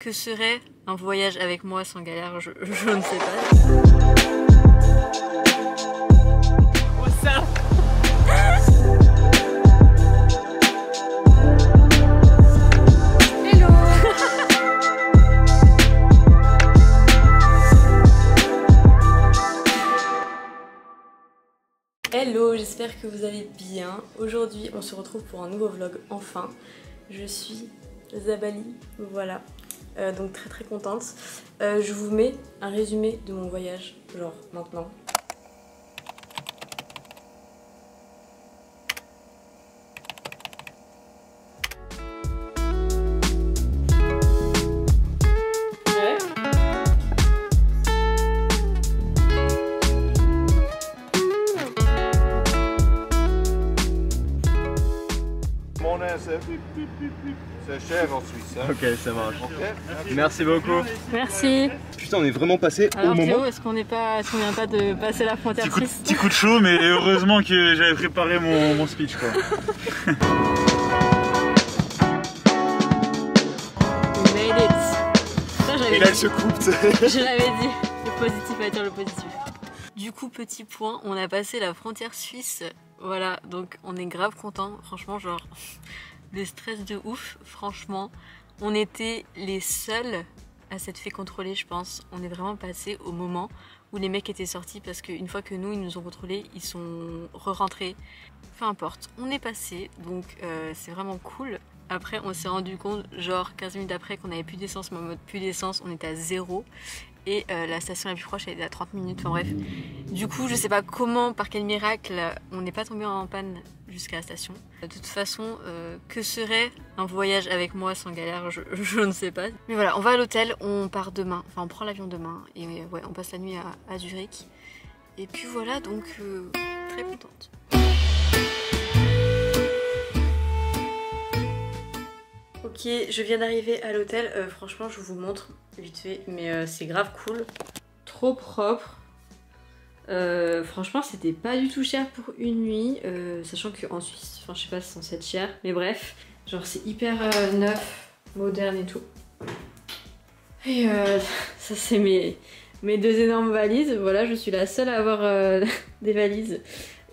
Que serait un voyage avec moi sans galère? Je ne sais pas. Oh, ça. Hello, j'espère que vous allez bien. Aujourd'hui, on se retrouve pour un nouveau vlog, enfin. Je suis Zabali, voilà. Donc très contente. Je vous mets un résumé de mon voyage, genre maintenant. C'est cher en Suisse. Hein. Ok, ça marche. Merci beaucoup. Merci. Putain, on est vraiment passé au moment. Alors Théo, est-ce qu'on n'est pas, est-ce qu'on vient pas de passer la frontière suisse? Petit coup de chaud, mais heureusement que j'avais préparé mon speech, quoi. We made it. Et là, elle se coupe. Je l'avais dit. Le positif attire le positif. Du coup, petit point, on a passé la frontière suisse. Voilà, donc on est grave content. Franchement, genre. Des stress de ouf, franchement. On était les seuls à s'être fait contrôler, je pense. On est vraiment passé au moment où les mecs étaient sortis parce qu'une fois que nous, ils nous ont contrôlés, ils sont re-rentrés. Peu importe, on est passé, donc c'est vraiment cool. Après, on s'est rendu compte, genre 15 minutes après, qu'on n'avait plus d'essence, mais en mode plus d'essence, on était à zéro. Et la station la plus proche, elle était à 30 minutes, enfin bref. Du coup, je sais pas comment, par quel miracle, on n'est pas tombé en panne jusqu'à la station. De toute façon, que serait un voyage avec moi sans galère, je ne sais pas. Mais voilà, on va à l'hôtel, on part demain, enfin on prend l'avion demain, et ouais, on passe la nuit à Zurich. Et puis voilà, donc très contente. Ok, je viens d'arriver à l'hôtel, franchement je vous montre vite fait, mais c'est grave cool, trop propre, franchement c'était pas du tout cher pour une nuit, sachant qu'en Suisse, enfin je sais pas si c'est censé être cher, mais bref, genre c'est hyper neuf, moderne et tout, et ça c'est mes deux énormes valises, voilà je suis la seule à avoir des valises,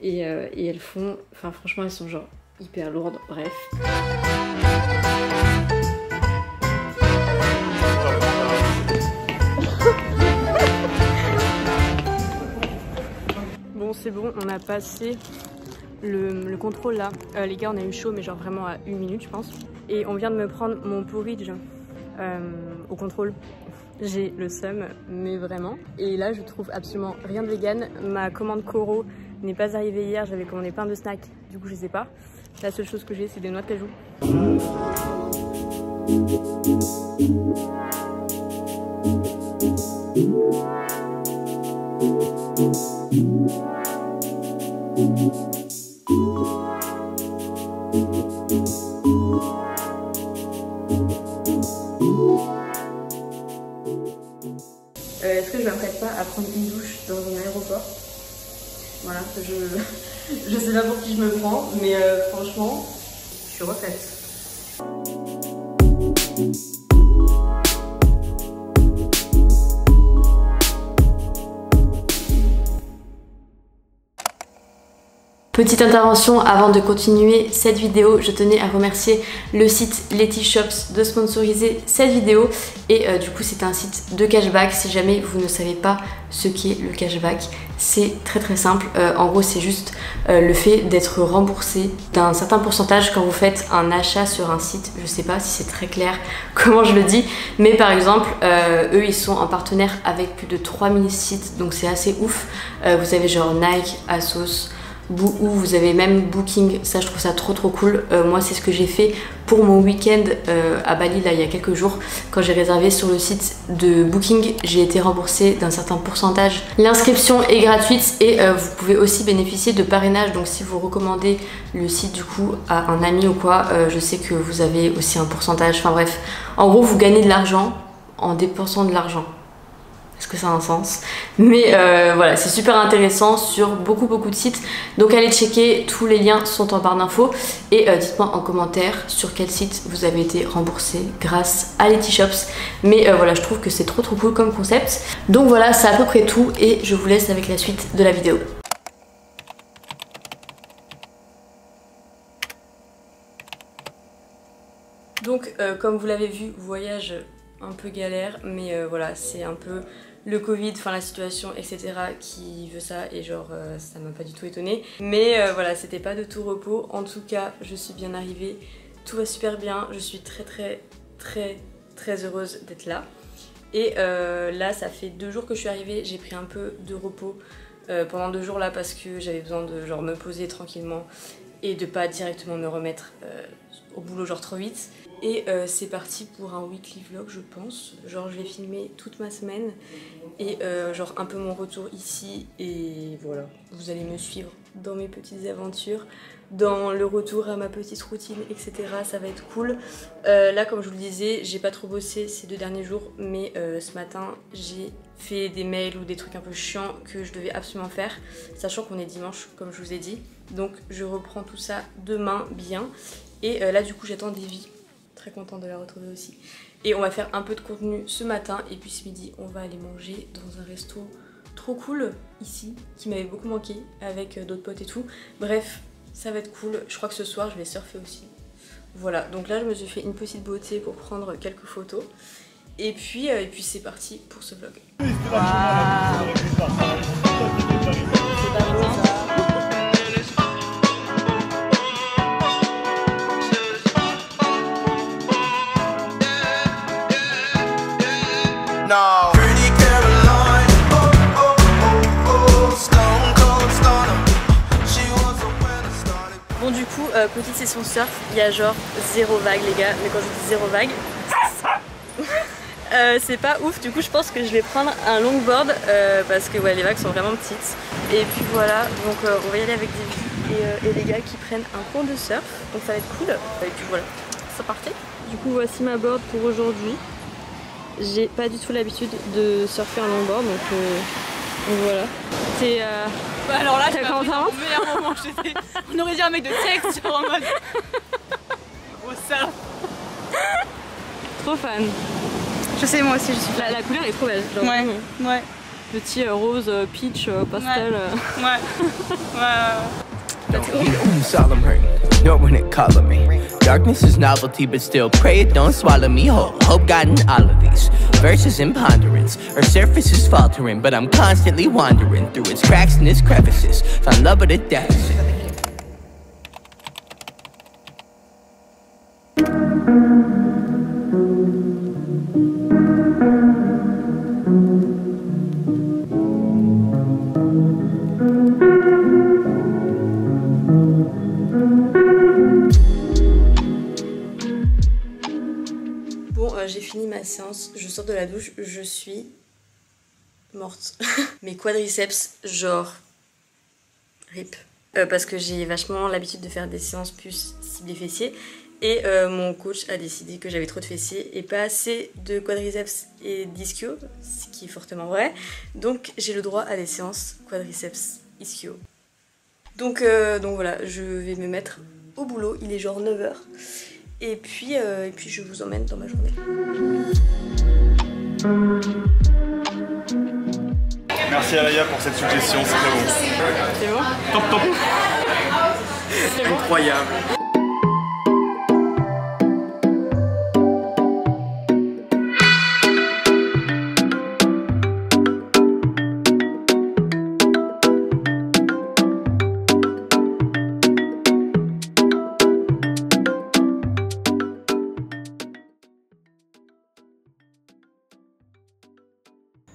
et elles font, enfin franchement elles sont genre hyper lourdes, bref. Bon c'est bon, on a passé le contrôle là. Les gars on a eu chaud mais genre vraiment à 1 minute je pense. Et on vient de me prendre mon porridge au contrôle. J'ai le seum mais vraiment. Et là je trouve absolument rien de vegan. Ma commande Coro n'est pas arrivée hier, j'avais commandé plein de snacks, du coup je sais pas. La seule chose que j'ai c'est des noix de cajou. Est-ce que je m'apprête pas à prendre une douche dans un aéroport? Voilà, je sais pas pour qui je me prends, mais franchement, je suis refaite. Petite intervention avant de continuer cette vidéo, je tenais à remercier le site Letyshops de sponsoriser cette vidéo et du coup c'est un site de cashback. Si jamais vous ne savez pas ce qu'est le cashback, c'est très simple, en gros c'est juste le fait d'être remboursé d'un certain pourcentage quand vous faites un achat sur un site. Je sais pas si c'est très clair comment je le dis, mais par exemple eux ils sont en partenaire avec plus de 3000 sites donc c'est assez ouf, vous avez genre Nike, Asos, ou vous avez même Booking, ça je trouve ça trop cool. Moi c'est ce que j'ai fait pour mon week-end à Bali là il y a quelques jours quand j'ai réservé sur le site de Booking, j'ai été remboursée d'un certain pourcentage. L'inscription est gratuite et vous pouvez aussi bénéficier de parrainage, donc si vous recommandez le site du coup à un ami ou quoi, je sais que vous avez aussi un pourcentage, enfin bref, en gros vous gagnez de l'argent en dépensant de l'argent. Est-ce que ça a un sens? Mais voilà, c'est super intéressant sur beaucoup de sites. Donc allez checker, tous les liens sont en barre d'infos. Et dites-moi en commentaire sur quel site vous avez été remboursé grâce à Letyshops. Mais voilà, je trouve que c'est trop cool comme concept. Donc voilà, c'est à peu près tout et je vous laisse avec la suite de la vidéo. Donc comme vous l'avez vu, voyage un peu galère, mais voilà, c'est un peu le Covid, enfin la situation, etc. qui veut ça, et genre ça m'a pas du tout étonnée. Mais voilà, c'était pas de tout repos. En tout cas, je suis bien arrivée, tout va super bien, je suis très heureuse d'être là. Et là, ça fait 2 jours que je suis arrivée, j'ai pris un peu de repos pendant 2 jours là parce que j'avais besoin de genre me poser tranquillement et de pas directement me remettre au boulot genre trop vite. Et c'est parti pour un weekly vlog, je pense. Genre je vais filmer toute ma semaine et genre un peu mon retour ici, et voilà, vous allez me suivre dans mes petites aventures, dans le retour à ma petite routine, etc. Ça va être cool. Là, comme je vous le disais, j'ai pas trop bossé ces 2 derniers jours, mais ce matin j'ai fait des mails ou des trucs un peu chiants que je devais absolument faire, sachant qu'on est dimanche comme je vous ai dit. Donc je reprends tout ça demain bien. Et là du coup j'attends Davy, très contente de la retrouver aussi. Et on va faire un peu de contenu ce matin, et puis ce midi on va aller manger dans un resto trop cool ici, qui m'avait beaucoup manqué, avec d'autres potes et tout. Bref, ça va être cool. Je crois que ce soir je vais surfer aussi. Voilà, donc là je me suis fait une petite beauté pour prendre quelques photos. Et puis c'est parti pour ce vlog. Wow. Bon, du coup, petite session surf, il y a genre 0 vague les gars, mais quand je dis 0 vague, c'est pas ouf. Du coup je pense que je vais prendre un longboard parce que ouais, les vagues sont vraiment petites. Et puis voilà, donc on va y aller avec des vues et les gars qui prennent un cours de surf, donc ça va être cool. Et puis voilà, ça partait. Du coup voici ma board pour aujourd'hui. J'ai pas du tout l'habitude de surfer en longboard, donc voilà. C'est bah alors là, t'as moment, on aurait dit un mec de texte, genre en mode oh ça. Trop fan. Je sais, moi aussi je suis fan. La couleur est trop belle, genre. Ouais, ouais. Petit rose, peach, pastel. Ouais. Ouais. Darkness is novelty, but still pray it don't swallow me whole. Hope got in all of these verses in ponderance. Her surface is faltering, but I'm constantly wandering through its cracks and its crevices. Found love at a deficit. J'ai fini ma séance, je sors de la douche, je suis morte. Mes quadriceps, genre rip. Parce que j'ai vachement l'habitude de faire des séances plus ciblées fessiers. Et mon coach a décidé que j'avais trop de fessiers et pas assez de quadriceps et d'ischio, ce qui est fortement vrai. Donc j'ai le droit à des séances quadriceps ischio. Donc voilà, je vais me mettre au boulot, il est genre 9 h. Et puis je vous emmène dans ma journée. Merci Alaya pour cette suggestion, c'est très bon. C'est bon ? Top. C'est incroyable.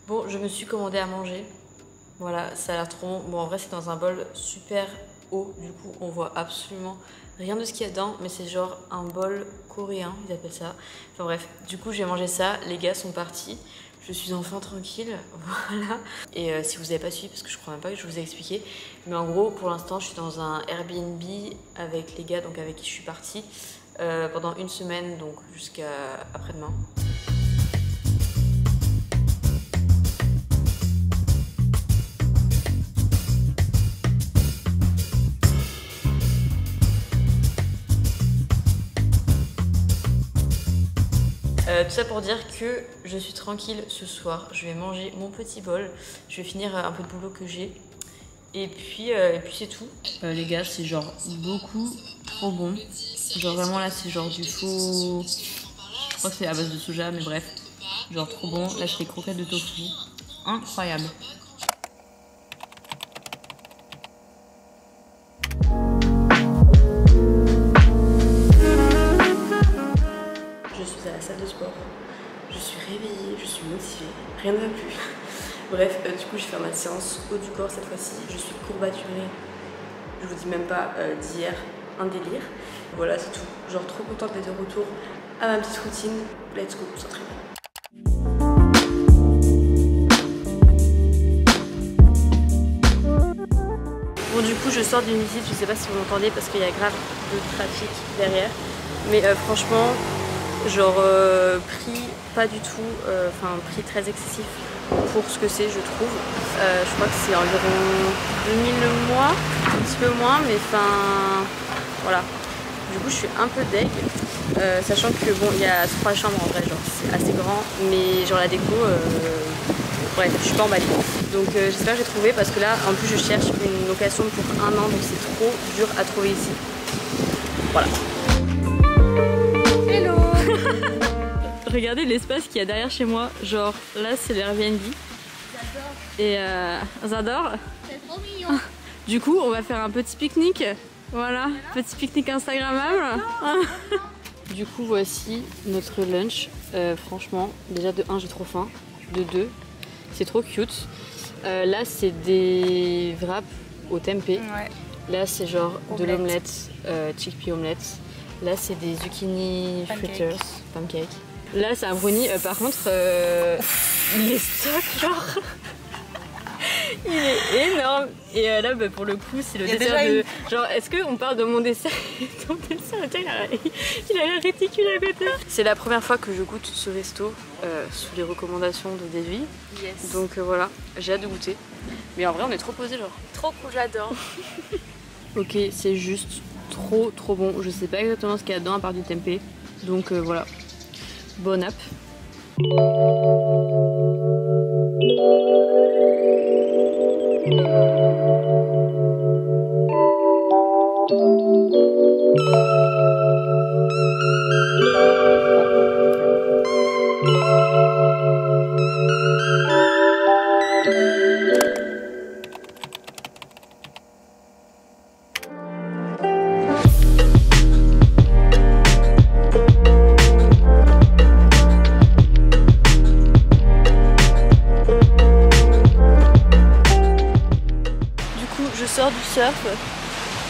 Bon, je me suis commandé à manger. Voilà, ça a l'air trop bon. Bon, en vrai, c'est dans un bol super haut. Du coup, on voit absolument rien de ce qu'il y a dedans. Mais c'est genre un bol coréen, ils appellent ça. Enfin bref, du coup, j'ai mangé ça. Les gars sont partis. Je suis enfin tranquille. Voilà. Et si vous n'avez pas suivi, parce que je crois même pas que je vous ai expliqué. Mais en gros, pour l'instant, je suis dans un Airbnb avec les gars, donc avec qui je suis partie. Pendant 1 semaine, donc jusqu'à après-demain. Tout ça pour dire que je suis tranquille ce soir. Je vais manger mon petit bol. Je vais finir un peu de boulot que j'ai. Et puis c'est tout. Les gars, c'est genre beaucoup trop bon. Genre vraiment là, c'est genre du faux... Je crois que c'est à base de soja, mais bref. Genre trop bon. Là, j'ai des croquettes de tofu. Incroyable. Rien ne va plus. Bref, du coup, je fais ma séance haut du corps cette fois-ci. Je suis courbaturée. Je vous dis même pas d'hier, un délire. Voilà, c'est tout. Genre, trop contente d'être de retour à ma petite routine. Let's go, c'est très bien. Bon, du coup, je sors d'une visite. Je sais pas si vous m'entendez parce qu'il y a grave de trafic derrière. Mais franchement, genre, prix pas du tout, enfin prix très excessif pour ce que c'est, je trouve. Je crois que c'est environ 2000 le mois, un petit peu moins, mais enfin voilà. Du coup, je suis un peu deg, sachant que bon, il y a 3 chambres en vrai, genre c'est assez grand, mais genre la déco, bref, je suis pas emballée. Donc j'espère que j'ai trouvé parce que là, en plus, je cherche une location pour 1 an, donc c'est trop dur à trouver ici. Voilà. Regardez l'espace qu'il y a derrière chez moi, genre là c'est l'Airbnb. J'adore. Et j'adore. C'est trop mignon. Du coup on va faire un petit pique-nique, voilà, petit pique-nique Instagrammable. Du coup voici notre lunch, franchement déjà de 1 j'ai trop faim, de 2 c'est trop cute. Là c'est des wraps au tempeh, ouais. Là c'est genre omelette. De l'omelette, chickpea omelette, là c'est des zucchini fritters, pancakes. Là c'est un brownie, par contre il est stock genre, il est énorme. Et là bah, pour le coup c'est le dessert de... Genre est-ce qu'on parle de mon dessert? Ton dessert, il a l'air ridicule à côté. C'est la première fois que je goûte ce resto sous les recommandations de Davy. Yes. Donc voilà, j'ai hâte de goûter. Mais en vrai on est trop posé genre. Trop cool, j'adore. Ok, c'est juste trop bon. Je sais pas exactement ce qu'il y a dedans à part du tempeh. Donc voilà. Bon app.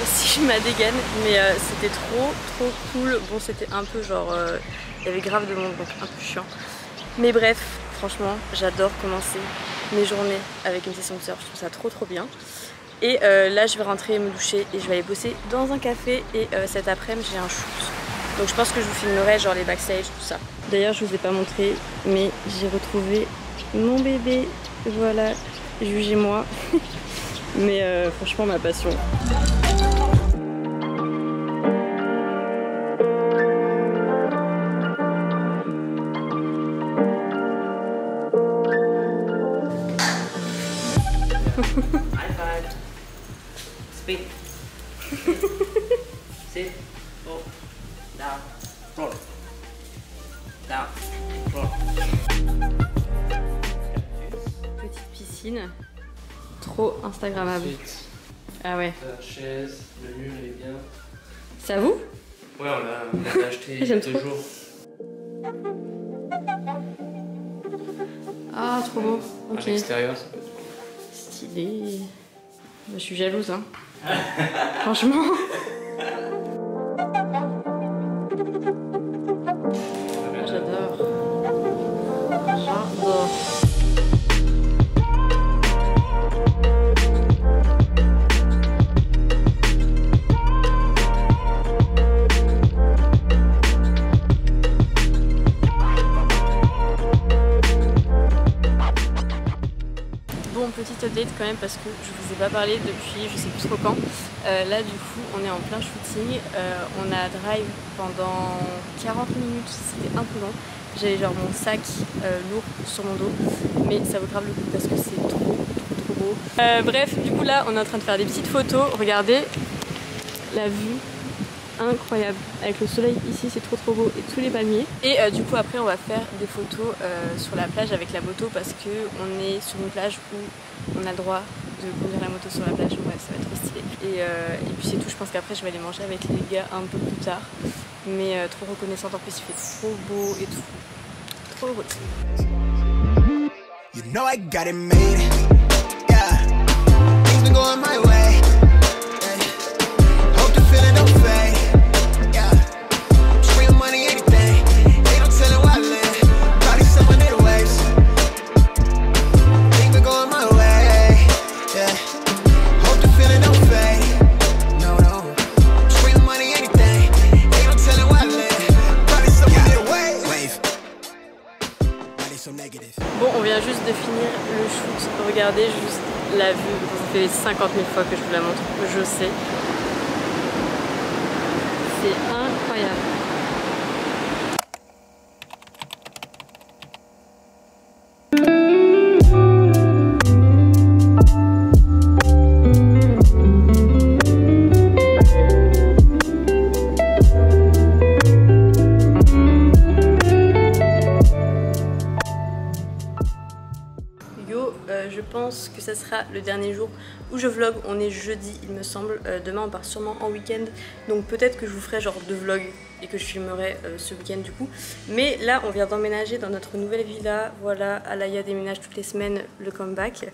Aussi ma dégaine, mais c'était trop cool. Bon, c'était un peu genre il y avait grave de monde, donc un peu chiant, mais bref, franchement j'adore commencer mes journées avec une session de surf, je trouve ça trop bien. Et là je vais rentrer et me doucher et je vais aller bosser dans un café. Et cet après-midi j'ai un shoot, donc je pense que je vous filmerai genre les backstage, tout ça. D'ailleurs je vous ai pas montré, mais j'ai retrouvé mon bébé, voilà, jugez-moi. Mais franchement, ma passion. High five. Spin. Sit. Go. Down. Roll. Down. Roll. Petite piscine. Trop Instagrammable. Ensuite, ah ouais. La chaise, le mur, il est bien. C'est à vous? Ouais, on l'a acheté il y a 2 jours. Ah, trop beau. Ok. À l'extérieur, ça peut être cool. Stylé. Bah, je suis jalouse, hein. Franchement. J'adore. Petite update quand même parce que je vous ai pas parlé depuis je sais plus trop quand. Là du coup on est en plein shooting, on a drive pendant 40 minutes, c'était un peu long, J'avais genre mon sac lourd sur mon dos, mais ça vaut grave le coup parce que c'est trop beau. Bref, du coup là on est en train de faire des petites photos, regardez la vue incroyable, avec le soleil ici c'est trop beau et tous les palmiers. Et du coup après on va faire des photos sur la plage avec la moto parce que on est sur une plage où on a le droit de conduire la moto sur la plage, ouais ça va être trop stylé. Et puis c'est tout, je pense qu'après je vais aller manger avec les gars un peu plus tard. Mais trop reconnaissante, en plus il fait trop beau et tout. Trop beau. You know I got it made. Yeah. Things been going my way. Hope the feeling don't fade. Regardez juste la vue, ça fait 50 000 fois que je vous la montre, je sais. C'est incroyable. Que ça sera le dernier jour où je vlog, on est jeudi il me semble, demain on part sûrement en week-end donc peut-être que je vous ferai genre 2 vlogs et que je filmerai ce week-end du coup, mais là on vient d'emménager dans notre nouvelle villa, voilà, Alaya déménage toutes les semaines le comeback,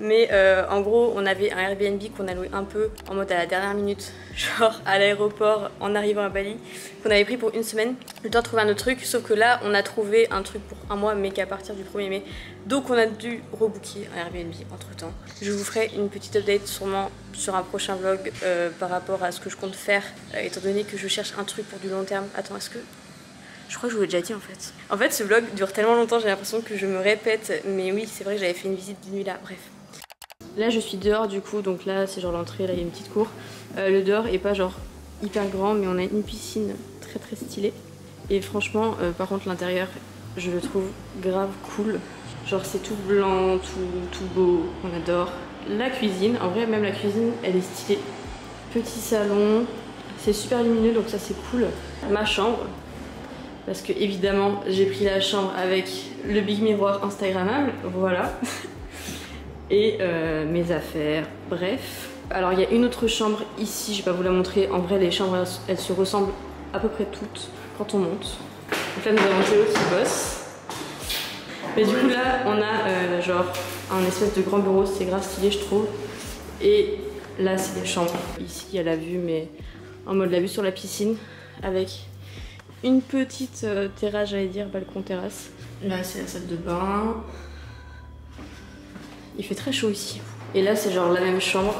mais en gros on avait un Airbnb qu'on a loué un peu en mode à la dernière minute, genre à l'aéroport en arrivant à Bali, qu'on avait pris pour une semaine, le temps de trouver un autre truc, sauf que là on a trouvé un truc pour un mois mais qu'à partir du 1er mai, donc on a dû rebooker un Airbnb entre temps. Je vous ferai une petite update sûrement sur un prochain vlog par rapport à ce que je compte faire, étant donné que je cherche un truc pour du long terme. Attends, est-ce que... Je crois que je vous l'ai déjà dit en fait. En fait ce vlog dure tellement longtemps, j'ai l'impression que je me répète, mais oui c'est vrai que j'avais fait une visite de nuit là, bref. Là je suis dehors du coup, donc là c'est genre l'entrée, là il y a une petite cour. Le dehors est pas genre hyper grand, mais on a une piscine très stylée. Et franchement par contre l'intérieur je le trouve grave cool. Genre c'est tout blanc, tout beau, on adore. La cuisine, en vrai même la cuisine elle est stylée. Petit salon, c'est super lumineux donc ça c'est cool. Ma chambre, parce que évidemment j'ai pris la chambre avec le big miroir instagrammable, voilà. Et mes affaires, bref. Alors il y a une autre chambre ici, je vais pas vous la montrer, en vrai les chambres elles se ressemblent à peu près toutes quand on monte. Donc là nous avons Théo qui bosse. Mais du coup là on a genre un espèce de grand bureau, c'est grave stylé je trouve. Et là c'est des chambres. Ici il y a la vue, mais en mode la vue sur la piscine avec une petite terrasse, j'allais dire balcon terrasse. Là c'est la salle de bain. Il fait très chaud ici. Et là c'est genre la même chambre,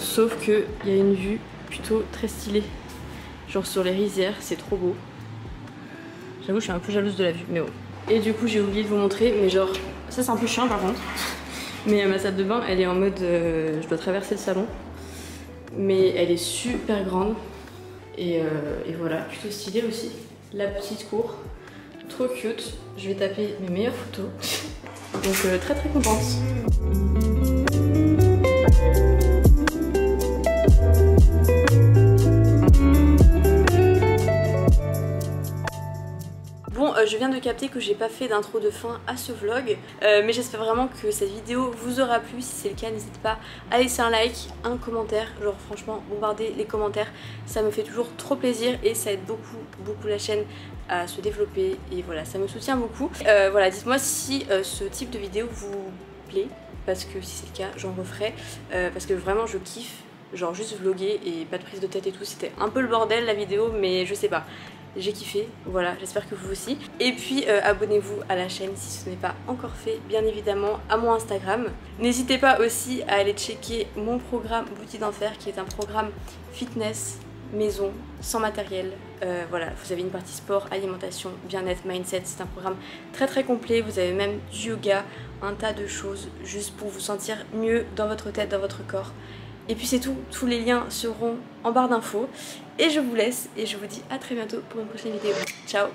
sauf que il y a une vue plutôt très stylée. Genre sur les rizières, c'est trop beau. J'avoue je suis un peu jalouse de la vue, mais bon. Et du coup j'ai oublié de vous montrer, mais genre ça c'est un peu chiant par contre, mais ma salle de bain elle est en mode je dois traverser le salon, mais elle est super grande et voilà, plutôt stylée aussi. La petite cour, trop cute, je vais taper mes meilleures photos, donc très contente. Je viens de capter que j'ai pas fait d'intro de fin à ce vlog, mais j'espère vraiment que cette vidéo vous aura plu. Si c'est le cas n'hésitez pas à laisser un like, un commentaire, genre franchement bombardez les commentaires, ça me fait toujours trop plaisir et ça aide beaucoup la chaîne à se développer et voilà ça me soutient beaucoup. Voilà, dites moi si ce type de vidéo vous plaît, parce que si c'est le cas j'en referai, parce que vraiment je kiffe, genre juste vloguer et pas de prise de tête et tout, c'était un peu le bordel la vidéo mais je sais pas. J'ai kiffé, voilà, j'espère que vous aussi. Et puis abonnez-vous à la chaîne si ce n'est pas encore fait, bien évidemment, à mon Instagram. N'hésitez pas aussi à aller checker mon programme Booty d'Enfer qui est un programme fitness, maison, sans matériel. Voilà, vous avez une partie sport, alimentation, bien-être, mindset, c'est un programme très complet. Vous avez même du yoga, un tas de choses juste pour vous sentir mieux dans votre tête, dans votre corps. Et puis c'est tout, tous les liens seront en barre d'infos. Et je vous laisse et je vous dis à très bientôt pour une prochaine vidéo. Ciao!